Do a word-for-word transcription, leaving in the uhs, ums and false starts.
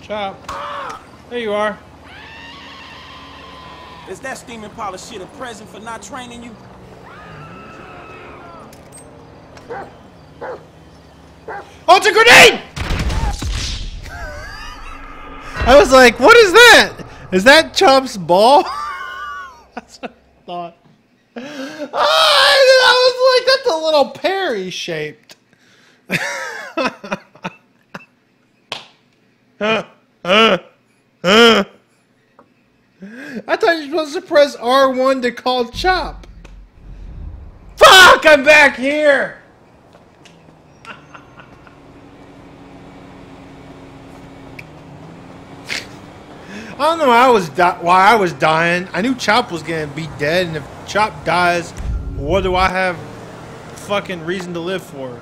Chop. There you are. Is that steaming pile of shit a present for not training you? Oh, it's a grenade! I was like, what is that? Is that Chop's ball? That's what I thought. I was like, that's a little Perry shaped. Huh, huh, huh. I thought you were supposed to press R one to call Chop. Fuck, I'm back here! I don't know why I was di why I was dying. I knew Chop was gonna be dead, and if Chop dies, what do I have fucking reason to live for?